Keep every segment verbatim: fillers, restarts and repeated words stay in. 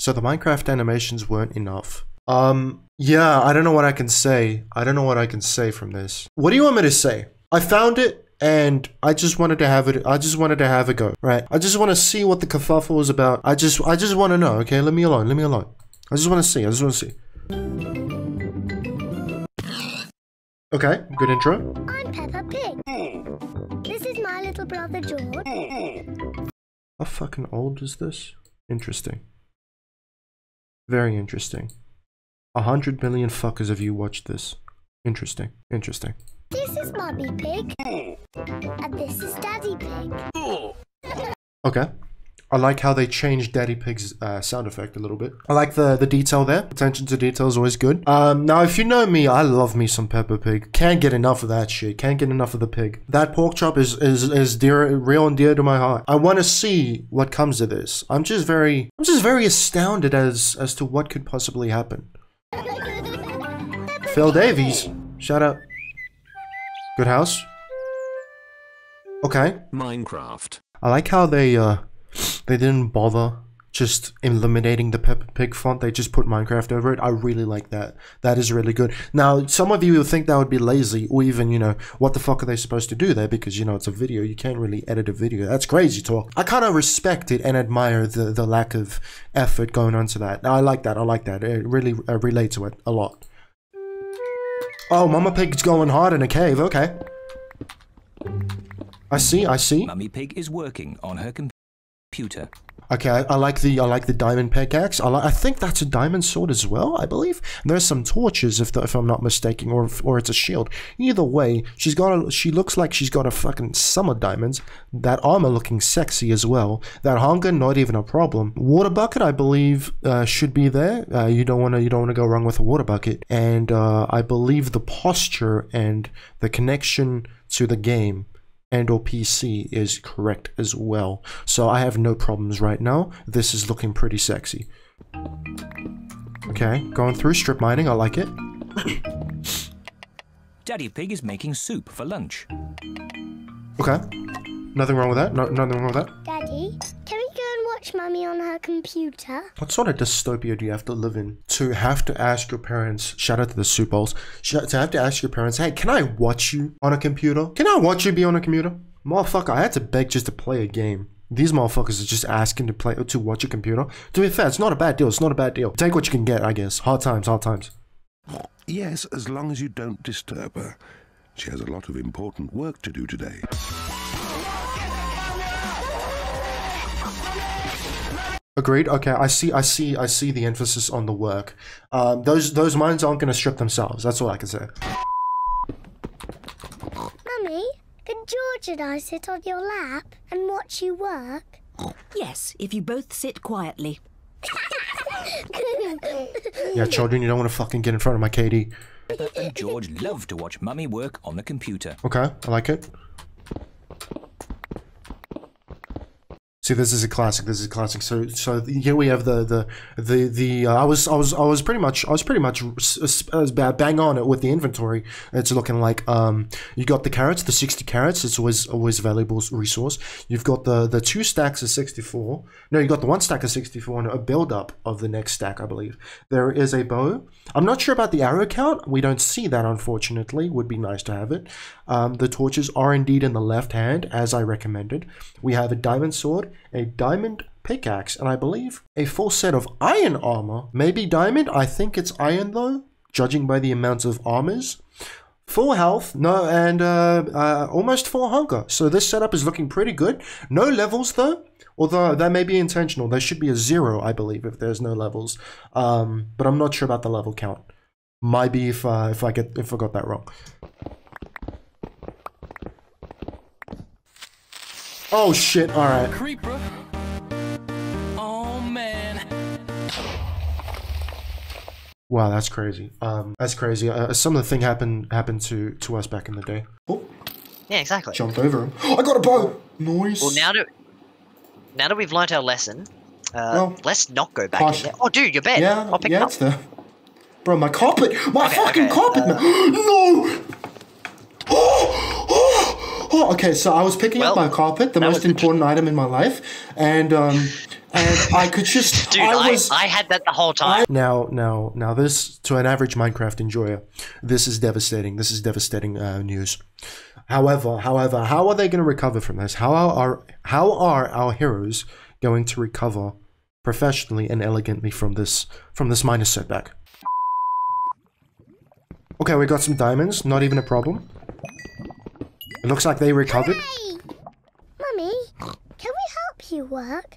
So the Minecraft animations weren't enough. Um, yeah, I don't know what I can say. I don't know what I can say from this. What do you want me to say? I found it and I just wanted to have it. I just wanted to have a go, right? I just want to see what the kerfuffle was about. I just, I just want to know, okay? Let me alone, let me alone. I just want to see, I just want to see. Okay, good intro. I'm Peppa Pig. This is my little brother, George. How fucking old is this? Interesting. Very interesting. A hundred million fuckers have you watched this. Interesting. Interesting. This is Mummy Pig. And this is Daddy Pig. Okay. I like how they changed Daddy Pig's uh, sound effect a little bit. I like the, the detail there. Attention to detail is always good. Um, now, if you know me, I love me some Peppa Pig. Can't get enough of that shit. Can't get enough of the pig. That pork chop is, is, is dear, real and dear to my heart. I want to see what comes of this. I'm just very, I'm just very astounded as, as to what could possibly happen. Phil Davies. Shout out. Good house. Okay. Minecraft. I like how they, uh... they didn't bother just eliminating the Peppa Pig font. They just put Minecraft over it. I really like that. That is really good. Now, some of you would think that would be lazy or even, you know, what the fuck are they supposed to do there? Because, you know, it's a video. You can't really edit a video. That's crazy talk. I kind of respect it and admire the, the lack of effort going on to that. I like that. I like that. It really I relate to it a lot. Oh, Mama Pig's going hard in a cave. Okay. I see. I see. Mummy Pig is working on her computer. Computer. Okay, I, I like the I like the diamond pickaxe. I, like, I think that's a diamond sword as well. I believe and there's some torches, if the, if I'm not mistaken, or if, or it's a shield. Either way, she's got. A, she looks like she's got a fucking summer diamonds. That armor looking sexy as well. That hunger not even a problem. Water bucket, I believe, uh, should be there. Uh, you don't want to you don't want to go wrong with a water bucket. And uh, I believe the posture and the connection to the game and or P C is correct as well. So I have no problems right now. This is looking pretty sexy. Okay, going through strip mining, I like it. Daddy Pig is making soup for lunch. Okay, nothing wrong with that, no, nothing wrong with that. Daddy, can we go and watch Mummy on her computer? What sort of dystopia do you have to live in to have to ask your parents, shout out to the soup bowls, to have to ask your parents, hey, can I watch you on a computer? Can I watch you be on a computer? Motherfucker, I had to beg just to play a game. These motherfuckers are just asking to play, to watch a computer. To be fair, it's not a bad deal, it's not a bad deal. Take what you can get, I guess. Hard times, hard times. Yes, as long as you don't disturb her. She has a lot of important work to do today. Agreed. Okay, I see. I see. I see the emphasis on the work. Um, those those mines aren't going to strip themselves. That's all I can say. Mummy, can George and I sit on your lap and watch you work? Yes, if you both sit quietly. Yeah, children, you don't want to fucking get in front of my Katie. Peppa and George love to watch Mummy work on the computer. Okay, I like it. See, this is a classic. This is a classic. So, so here we have the the the the. Uh, I was I was I was pretty much I was pretty much bang on it with the inventory. It's looking like um you got the carrots, the sixty carrots. It's always always valuable resource. You've got the the two stacks of sixty-four. No, you got the one stack of sixty-four and a build up of the next stack, I believe. There is a bow. I'm not sure about the arrow count. We don't see that, unfortunately. Would be nice to have it. Um, the torches are indeed in the left hand, as I recommended. We have a diamond sword, a diamond pickaxe, and I believe a full set of iron armor. Maybe diamond? I think it's iron, though, judging by the amount of armors. Full health, no, and uh, uh, almost full hunger. So this setup is looking pretty good. No levels, though. Although that may be intentional. There should be a zero, I believe, if there's no levels. Um, but I'm not sure about the level count. Might be if uh, if I get if I got that wrong. Oh shit! All right. Creeper. Oh man. Wow, that's crazy. Um, that's crazy. Uh, similar thing happened happened to to us back in the day. Oh. Yeah, exactly. Jumped over him. I got a bow. Nice. Well, now to. Now that we've learnt our lesson, uh, well, let's not go back in there. Oh, dude, your bed. Yeah, I'll pick yeah, it up. It's there. Bro, my carpet. My okay, fucking okay, carpet, uh, man. No. Oh, oh, oh. Okay, so I was picking well, up my carpet, the most important item in my life, and um, and I could just. Dude, I, was, I, I had that the whole time. I, now, now, now, this to an average Minecraft enjoyer, this is devastating. This is devastating uh, news. However, however, how are they going to recover from this? How are how are our heroes going to recover professionally and elegantly from this from this minor setback? Okay, we got some diamonds. Not even a problem. It looks like they recovered. Hey, Mummy, can we help you work?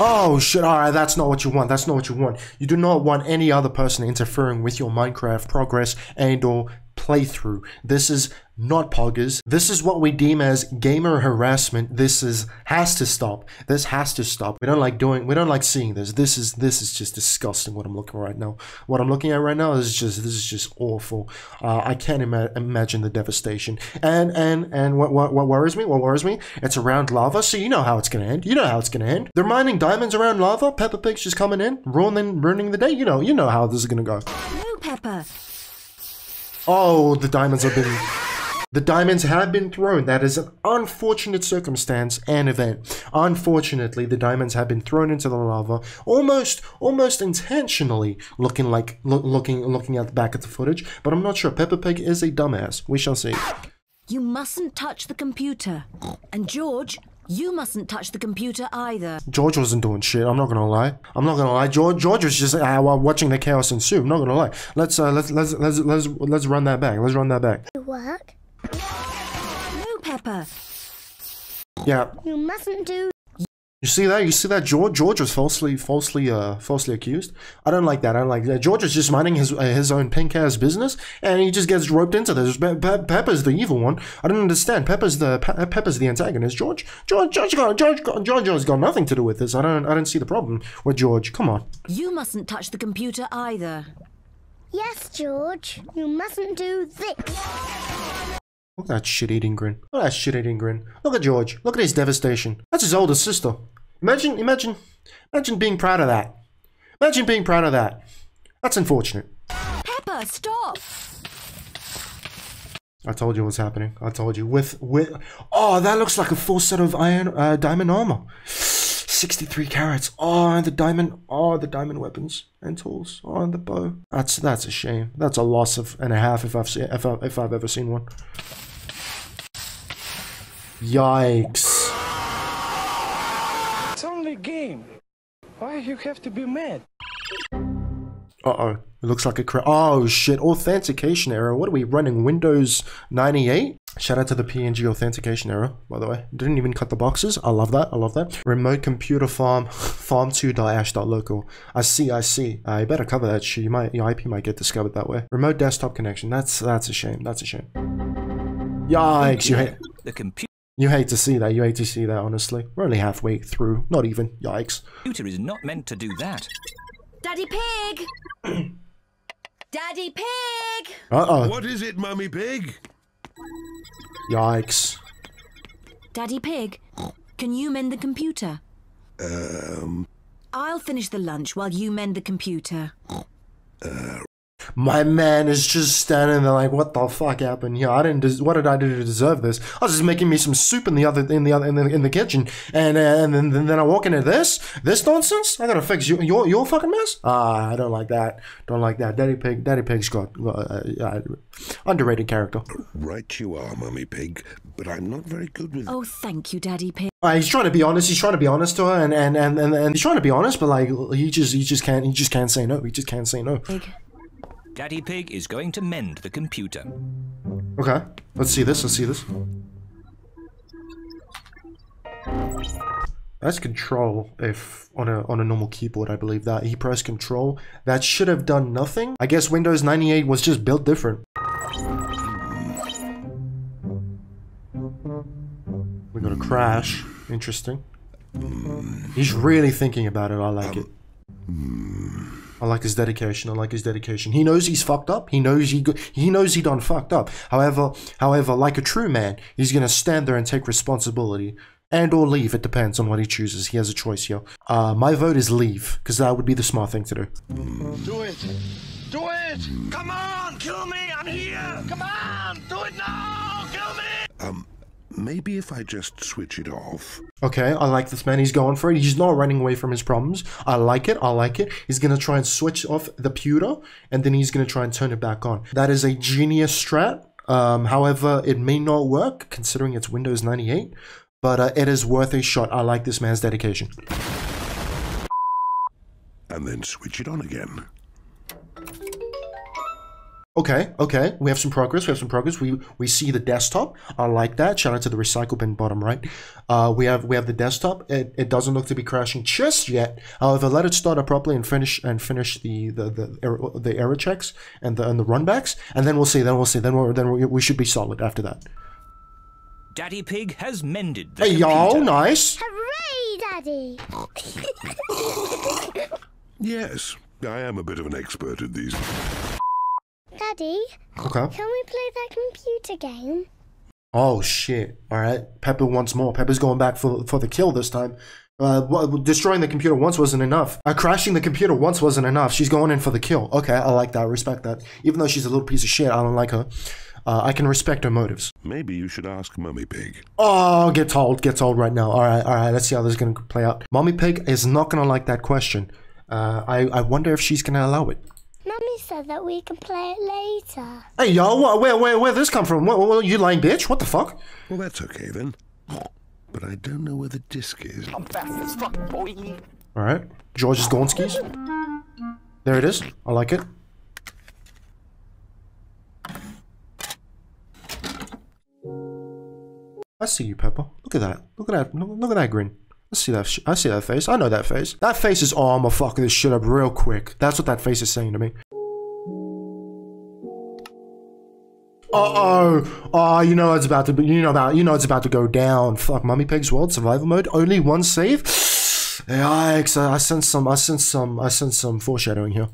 Oh shit! Alright, that's not what you want. That's not what you want. You do not want any other person interfering with your Minecraft progress and/or playthrough. This is not poggers. This is what we deem as gamer harassment. This is has to stop. This has to stop. We don't like doing. We don't like seeing this. This is this is just disgusting. What I'm looking at right now. What I'm looking at right now is just this is just awful. Uh, I can't ima imagine the devastation. And and and what, what what worries me? What worries me? It's around lava. So you know how it's gonna end. You know how it's gonna end. They're mining diamonds around lava. Peppa Pig's just coming in, ruining ruining the day. You know you know how this is gonna go. Hello, Peppa. Oh, the diamonds have been... The diamonds have been thrown. That is an unfortunate circumstance and event. Unfortunately, the diamonds have been thrown into the lava, almost, almost intentionally. Looking like, lo looking, looking at the back of the footage, but I'm not sure. Peppa Pig is a dumbass. We shall see. You mustn't touch the computer, and George. You mustn't touch the computer either. George wasn't doing shit. I'm not gonna lie. I'm not gonna lie. George, George was just uh, watching the chaos ensue. I'm not gonna lie. Let's uh, let's let's let's let's let's run that back. Let's run that back. Work. No, Peppa. Yeah. You mustn't do. You see that? You see that? George, George was falsely, falsely, uh, falsely accused. I don't like that. I don't like that. George is just minding his uh, his own pink ass business, and he just gets roped into this. Pe Pe Peppa's the evil one. I don't understand. Peppa's the Pe Peppa's the antagonist. George, George, George, got, George, got, George has got nothing to do with this. I don't, I don't see the problem with George. Come on. You mustn't touch the computer either. Yes, George. You mustn't do this. Look at that shit-eating grin. Look at that shit-eating grin. Look at George. Look at his devastation. That's his older sister. Imagine, imagine, imagine being proud of that. Imagine being proud of that. That's unfortunate. Peppa, stop! I told you what's happening. I told you. With, with, oh, that looks like a full set of iron, uh, diamond armor. sixty-three carats. Oh, and the diamond, oh, the diamond weapons and tools. Oh, and the bow. That's, that's a shame. That's a loss of and a half if I've, if I've, if I've ever seen one. Yikes. It's only a game. Why you have to be mad? Uh-oh. It looks like a cra- Oh, shit. Authentication error. What are we running? Windows ninety-eight? Shout out to the P N G authentication error, by the way. Didn't even cut the boxes. I love that. I love that. Remote computer farm, farm two dot ash dot local. I see, I see. Uh, you better cover that shit. You might, your I P might get discovered that way. Remote desktop connection. That's, that's a shame. That's a shame. Yikes. You hate the computer. You hate to see that. You hate to see that, honestly. We're only halfway through. Not even. Yikes. Computer is not meant to do that. Daddy Pig! Daddy Pig! Uh-oh. What is it, Mummy Pig? Yikes. Daddy Pig, can you mend the computer? Um... I'll finish the lunch while you mend the computer. Uh... My man is just standing there like, what the fuck happened here? I didn't. Des what did I do to deserve this? I was just making me some soup in the other, in the other, in the, in the kitchen, and uh, and then, then I walk into this, this nonsense. I gotta fix you, your, your fucking mess. Ah, I don't like that. Don't like that. Daddy Pig, Daddy Pig's got uh, uh, underrated character. Right, you are, Mummy Pig, but I'm not very good with. Oh, thank you, Daddy Pig. Uh, he's trying to be honest. He's trying to be honest to her, and and and and, and he's trying to be honest, but like he just he just can't he just can't say no. He just can't say no. Pig. Daddy Pig is going to mend the computer. Okay, let's see this, let's see this. That's control if on a on a normal keyboard, I believe that. He pressed control. That should have done nothing. I guess Windows ninety-eight was just built different. We got a crash. Interesting. He's really thinking about it, I like it. I like his dedication. I like his dedication. He knows he's fucked up. He knows he go he knows he done fucked up. However, however, like a true man, he's gonna stand there and take responsibility, and or leave. It depends on what he chooses. He has a choice here. Uh, my vote is leave, because that would be the smart thing to do. Do it! Do it! Come on, kill me! I'm here! Come on, do it now! Kill me! Um. Maybe if I just switch it off. Okay, I like this man. He's going for it. He's not running away from his problems. I like it. I like it. He's going to try and switch off the pewter, and then he's going to try and turn it back on. That is a genius strat. Um, however, it may not work, considering it's Windows ninety-eight. But uh, it is worth a shot. I like this man's dedication. And then switch it on again. Okay, okay, we have some progress, we have some progress. We we see the desktop, I like that. Shout out to the recycle bin bottom right. Uh, we have we have the desktop. It, it doesn't look to be crashing just yet. However, let it start up properly and finish and finish the the the error, the error checks and the and the runbacks, and then we'll see. Then we'll see. Then we're, then we, we should be solid after that. Daddy Pig has mended the computer. Hey y'all, nice. Hooray, Daddy! Yes, I am a bit of an expert at these. Daddy, okay. Can we play that computer game? Oh shit! All right, Peppa wants more. Peppa's going back for for the kill this time. Uh, well, destroying the computer once wasn't enough. Uh, crashing the computer once wasn't enough. She's going in for the kill. Okay, I like that. I respect that. Even though she's a little piece of shit, I don't like her. Uh, I can respect her motives. Maybe you should ask Mummy Pig. Oh, get told, get told right now. All right, all right. Let's see how this is gonna play out. Mummy Pig is not gonna like that question. Uh, I I wonder if she's gonna allow it. Mummy said that we can play it later. Hey y'all, where where where this come from? What, what, you lying bitch? What the fuck? Well, that's okay then. But I don't know where the disc is. I'm fast as fuck, boy. All right, George is going skis. There it is. I like it. I see you, Peppa. Look at that. Look at that. Look at that grin. I see that. Sh I see that face. I know that face. That face is, oh, I'm gonna fuck this shit up real quick. That's what that face is saying to me. Uh oh. Oh, you know it's about to. Be, you know about. You know it's about to go down. Fuck, Mummy Pig's World Survival Mode. Only one save. Yikes! I, I sense some. I sense some. I sense some foreshadowing here.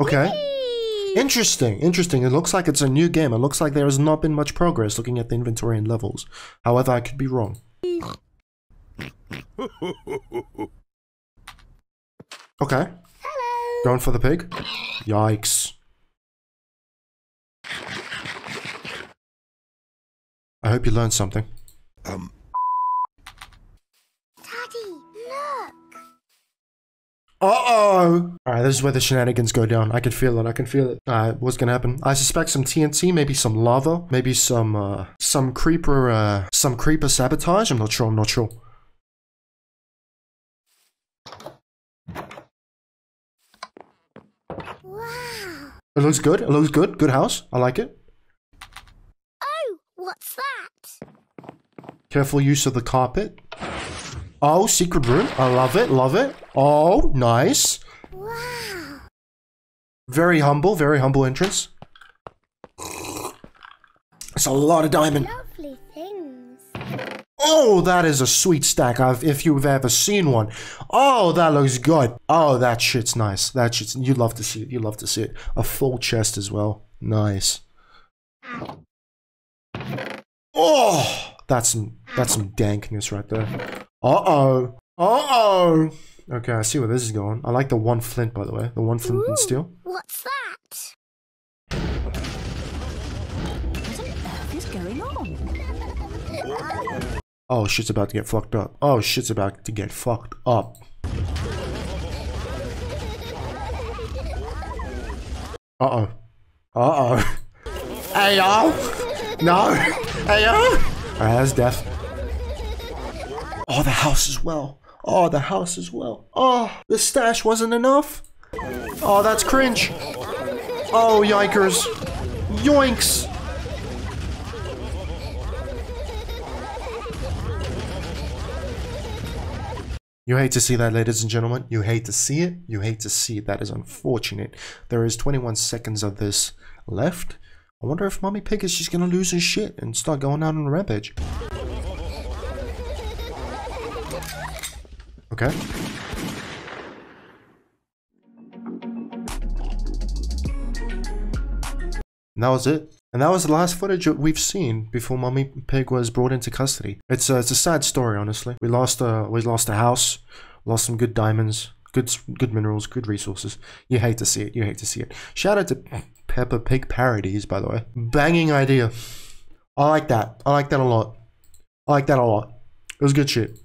Okay. Interesting, interesting. It looks like it's a new game. It looks like there has not been much progress looking at the inventory and levels. However, I could be wrong. Okay. Hello. Going for the pig. Yikes. I hope you learned something. Um. Daddy, look. Uh-oh! Alright, this is where the shenanigans go down. I can feel it, I can feel it. Alright, what's gonna happen? I suspect some T N T, maybe some lava, maybe some, uh, some creeper, uh, some creeper sabotage? I'm not sure, I'm not sure. Wow! It looks good, it looks good. Good house, I like it. Oh, what's that? Careful use of the carpet. Oh, secret room. I love it, love it. Oh, nice. Wow. Very humble, very humble entrance. It's a lot of diamond. Lovely things. Oh, that is a sweet stack, I've, if you've ever seen one. Oh, that looks good. Oh, that shit's nice. That shit's, you'd love to see it, you'd love to see it. A full chest as well. Nice. Oh, that's some, that's some dankness right there. Uh-oh. Uh-oh. Okay, I see where this is going. I like the one flint, by the way. The one flint Ooh, and steel. What's that? What on earth is going on? Oh, shit's about to get fucked up. Oh, shit's about to get fucked up. Uh-oh. Uh-oh. Hey, y'all. No. Hey, y'all. All right, that's death. Oh, the house as well. Oh, the house as well. Oh, the stash wasn't enough. Oh, that's cringe. Oh, yikers. Yoinks. You hate to see that, ladies and gentlemen. You hate to see it. You hate to see it. That is unfortunate. There is twenty-one seconds of this left. I wonder if Mummy Pig is just going to lose his shit and start going out on a rampage. Okay. And that was it. And that was the last footage we've seen before Mummy Pig was brought into custody. It's a, it's a sad story, honestly. We lost a we lost a house, lost some good diamonds, good good minerals, good resources. You hate to see it. You hate to see it. Shout out to Peppa Pig Parodies, by the way. Banging idea. I like that. I like that a lot. I like that a lot. It was good shit.